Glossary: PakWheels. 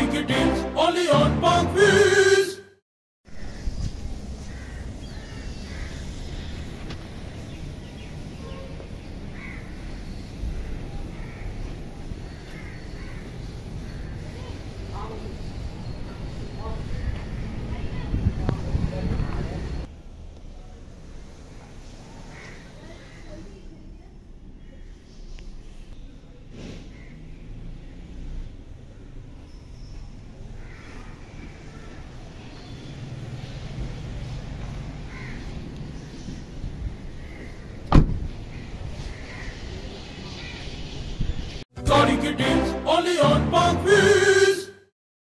like it is, only on PakWheels. Only on PakWheels.